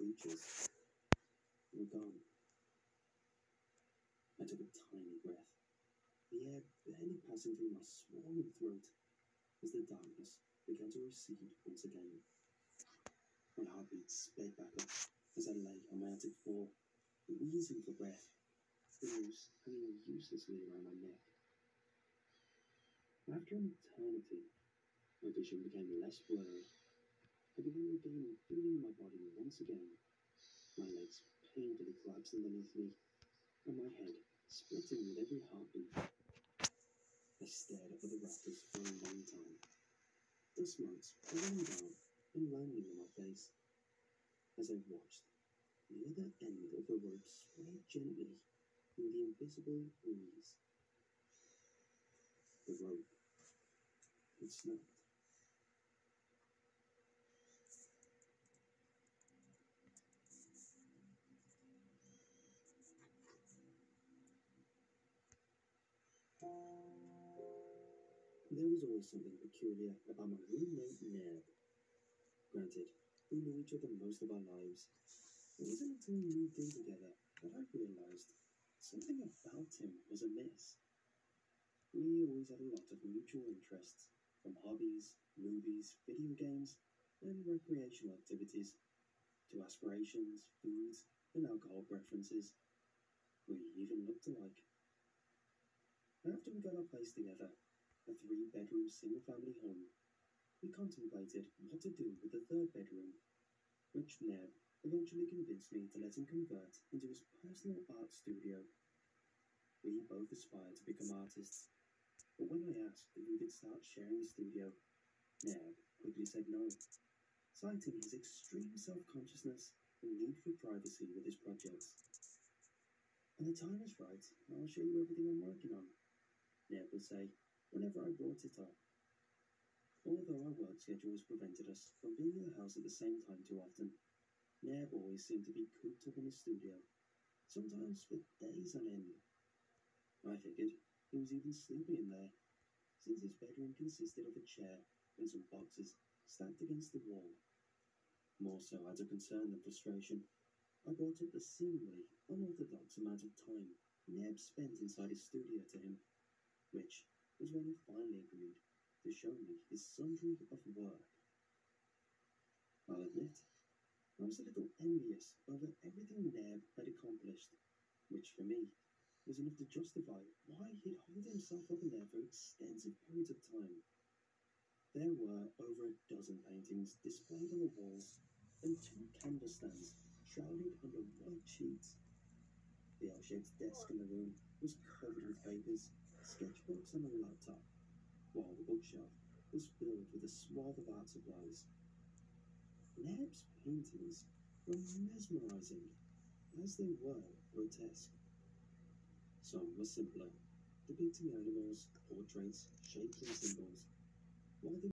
creatures were gone. I took a tiny breath. The air barely passing through my swollen throat as the darkness began to recede once again. My heartbeat sped back up as I lay on my attic floor, wheezing for breath, the noose hanging uselessly around my neck. After an eternity, my vision became less blurry. I began regaining feeling in my body once again. My legs painfully collapsed underneath me, and my head splitting with every heartbeat. I stared up at the rafters for a long time, dust mites rolling down and landing on my face. As I watched, the other end of the rope swayed gently in the invisible breeze. The rope had snapped. There was always something peculiar about my roommate Ned. Granted, we knew each other most of our lives. It wasn't until we moved in together that I realised something about him was amiss. We always had a lot of mutual interests, from hobbies, movies, video games, and recreational activities, to aspirations, foods, and alcohol preferences. We even looked alike. After we got our place together, a 3-bedroom single-family home, we contemplated what to do with the 3rd bedroom, which Neb eventually convinced me to let him convert into his personal art studio. We both aspired to become artists, but when I asked if we could start sharing the studio, Neb quickly said no, citing his extreme self-consciousness and need for privacy with his projects. When the time is right, I'll show you everything I'm working on, Neb would say, whenever I brought it up. Although our work schedules prevented us from being in the house at the same time too often, Neb always seemed to be cooped up in his studio, sometimes for days on end. I figured he was even sleeping in there, since his bedroom consisted of a chair and some boxes stacked against the wall. More so out of concern than frustration, I brought up the seemingly unorthodox amount of time Neb spent inside his studio to him, which was when he finally agreed to show me his sundry of work. I'll admit, I was a little envious over everything Neb had accomplished, which for me was enough to justify why he'd hold himself up in there for extensive periods of time. There were over a dozen paintings displayed on the walls and 2 canvas stands shrouded under white sheets. The L-shaped desk in the room was covered with papers, sketchbooks and a laptop, while the bookshelf was filled with a swath of art supplies. Neb's paintings were mesmerising, as they were grotesque. Some were simpler, depicting animals, portraits, shapes and symbols, while the